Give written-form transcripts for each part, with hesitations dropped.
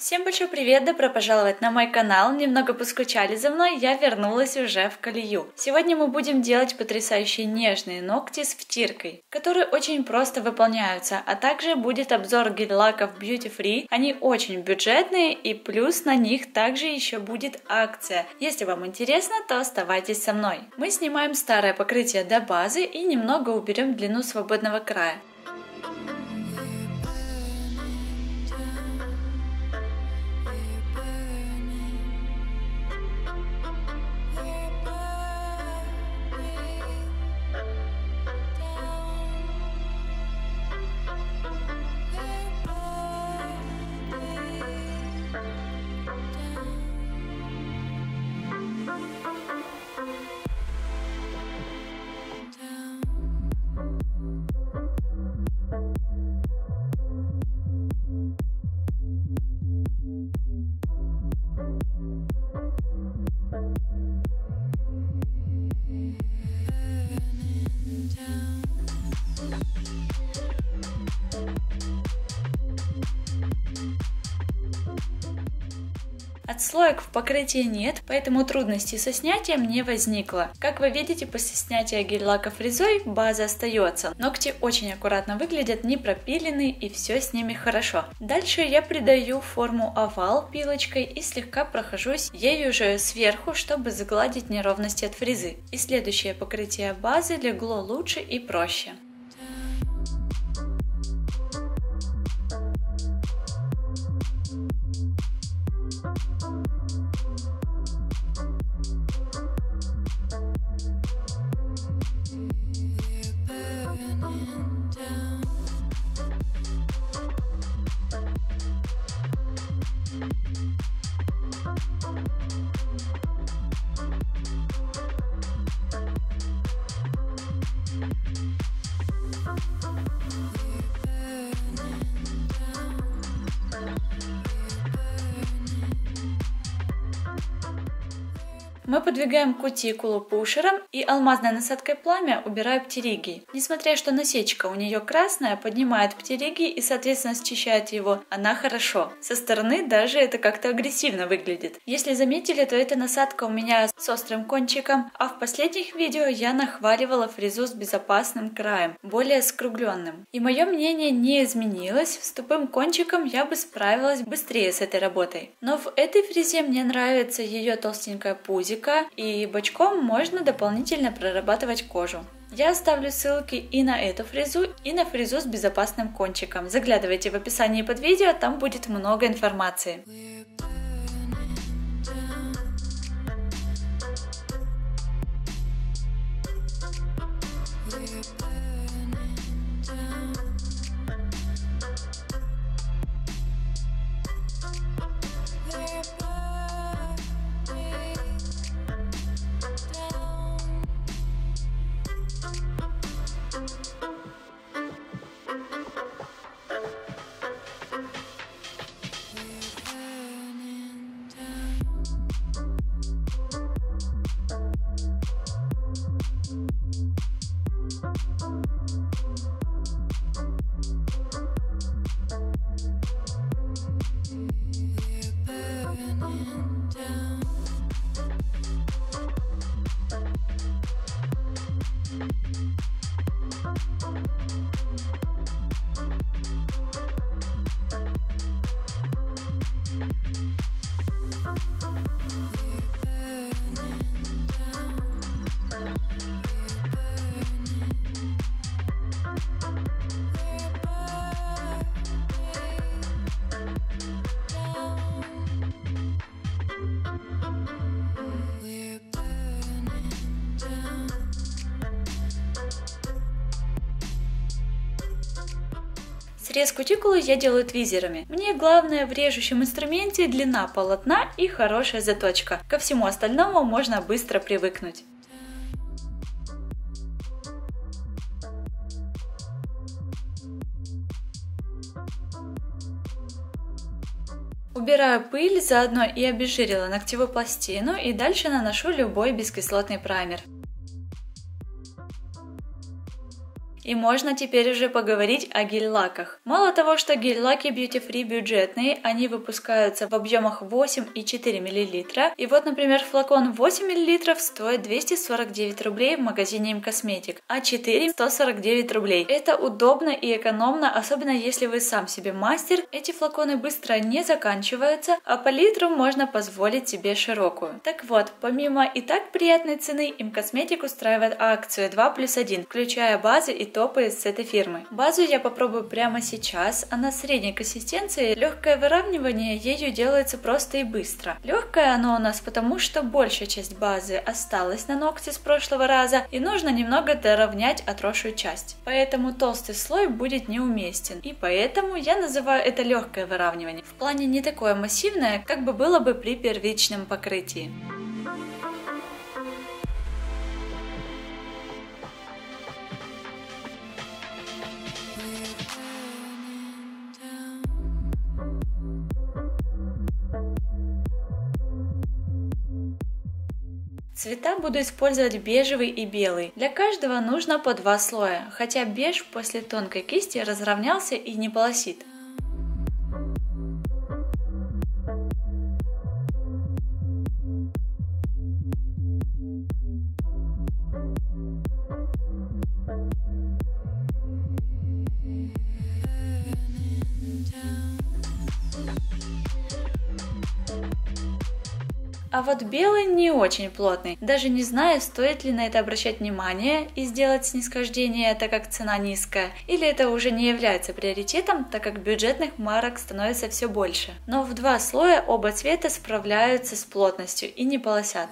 Всем большой привет, добро пожаловать на мой канал, немного поскучали за мной, я вернулась уже в колею. Сегодня мы будем делать потрясающие нежные ногти с втиркой, которые очень просто выполняются, а также будет обзор гель-лаков Beauty Free, они очень бюджетные и плюс на них также еще будет акция. Если вам интересно, то оставайтесь со мной. Мы снимаем старое покрытие до базы и немного уберем длину свободного края. Отслоек в покрытии нет, поэтому трудностей со снятием не возникло. Как вы видите, после снятия гель-лаков фрезой база остается. Ногти очень аккуратно выглядят, не пропилены и все с ними хорошо. Дальше я придаю форму овал пилочкой и слегка прохожусь ею же сверху, чтобы загладить неровности от фрезы. И следующее покрытие базы легло лучше и проще. Мы подвигаем кутикулу пушером и алмазной насадкой пламя убираю птеригий. Несмотря что насечка у нее красная, поднимает птеригий и соответственно счищает его, она хорошо. Со стороны даже это как-то агрессивно выглядит. Если заметили, то эта насадка у меня с острым кончиком, а в последних видео я нахваливала фрезу с безопасным краем, более скругленным. И мое мнение не изменилось, с тупым кончиком я бы справилась быстрее с этой работой. Но в этой фрезе мне нравится ее толстенькая пузика, и бочком можно дополнительно прорабатывать кожу. Я оставлю ссылки и на эту фрезу, и на фрезу с безопасным кончиком. Заглядывайте в описании под видео, там будет много информации. Срез кутикулы я делаю твизерами. Мне главное в режущем инструменте длина полотна и хорошая заточка. Ко всему остальному можно быстро привыкнуть. Убираю пыль, заодно и обезжирила ногтевую пластину и дальше наношу любой бескислотный праймер. И можно теперь уже поговорить о гель-лаках. Мало того, что гель-лаки Beauty Free бюджетные, они выпускаются в объемах 8 и 4 мл. И вот, например, флакон 8 мл стоит 249 рублей в магазине имкосметик, а 4 – 149 рублей. Это удобно и экономно, особенно если вы сам себе мастер. Эти флаконы быстро не заканчиваются, а палитру можно позволить себе широкую. Так вот, помимо и так приятной цены, имкосметик устраивает акцию 2+1, включая базы и топы с этой фирмы. Базу я попробую прямо сейчас. Она средней консистенции, легкое выравнивание ею делается просто и быстро. Легкое оно у нас потому, что большая часть базы осталась на ногте с прошлого раза, и нужно немного доровнять отросшую часть. Поэтому толстый слой будет неуместен, и поэтому я называю это легкое выравнивание. В плане не такое массивное, как бы было бы при первичном покрытии. Цвета буду использовать бежевый и белый. Для каждого нужно по 2 слоя, хотя беж после тонкой кисти разровнялся и не полосит. А вот белый не очень плотный, даже не знаю, стоит ли на это обращать внимание и сделать снисхождение, так как цена низкая, или это уже не является приоритетом, так как бюджетных марок становится все больше. Но в 2 слоя оба цвета справляются с плотностью и не полосят.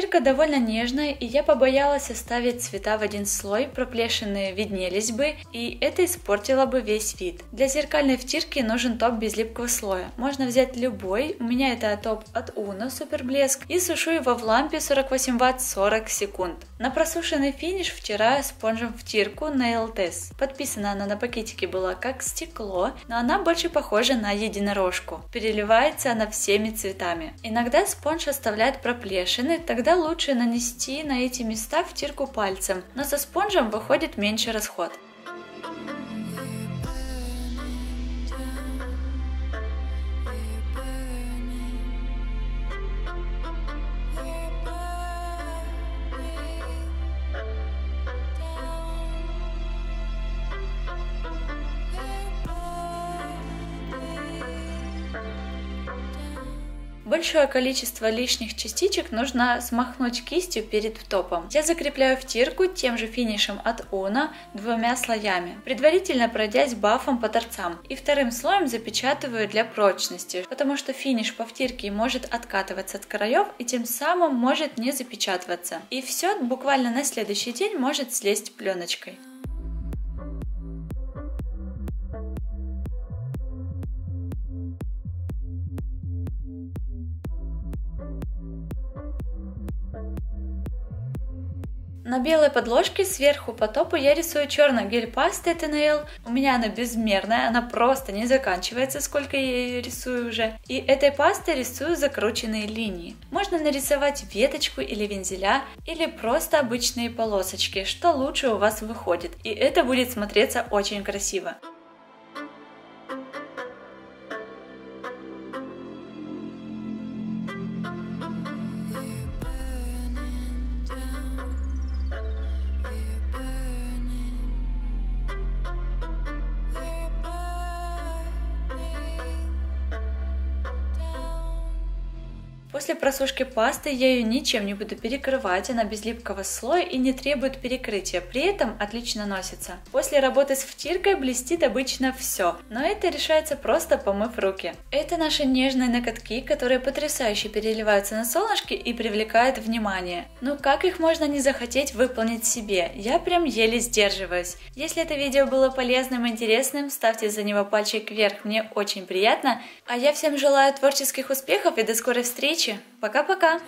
Стирка довольно нежная, и я побоялась оставить цвета в один слой, проплешины виднелись бы, и это испортило бы весь вид. Для зеркальной втирки нужен топ без липкого слоя. Можно взять любой, у меня это топ от Uno Super Blesk, и сушу его в лампе 48 Вт 40 секунд. На просушенный финиш втираю спонжем втирку на L.T.S. Подписана она на пакетике была как стекло, но она больше похожа на единорожку. Переливается она всеми цветами. Иногда спонж оставляет проплешины, тогда лучше нанести на эти места втирку пальцем, но со спонжем выходит меньше расход. Большое количество лишних частичек нужно смахнуть кистью перед топом. Я закрепляю втирку тем же финишем от Uno 2 слоями, предварительно пройдясь бафом по торцам, и 2-м слоем запечатываю для прочности, потому что финиш по втирке может откатываться от краев и тем самым может не запечатываться. И все буквально на следующий день может слезть пленочкой. На белой подложке сверху по топу я рисую черную гель-пасту TNL. У меня она безмерная, она просто не заканчивается, сколько я ее рисую уже. И этой пастой рисую закрученные линии. Можно нарисовать веточку или вензеля, или просто обычные полосочки, что лучше у вас выходит. И это будет смотреться очень красиво. После просушки пасты я ее ничем не буду перекрывать, она без липкого слоя и не требует перекрытия, при этом отлично носится. После работы с втиркой блестит обычно все, но это решается просто помыв руки. Это наши нежные ноготки, которые потрясающе переливаются на солнышке и привлекают внимание. Но как их можно не захотеть выполнить себе? Я прям еле сдерживаюсь. Если это видео было полезным и интересным, ставьте за него пальчик вверх, мне очень приятно. А я всем желаю творческих успехов и до скорой встречи. Пока-пока!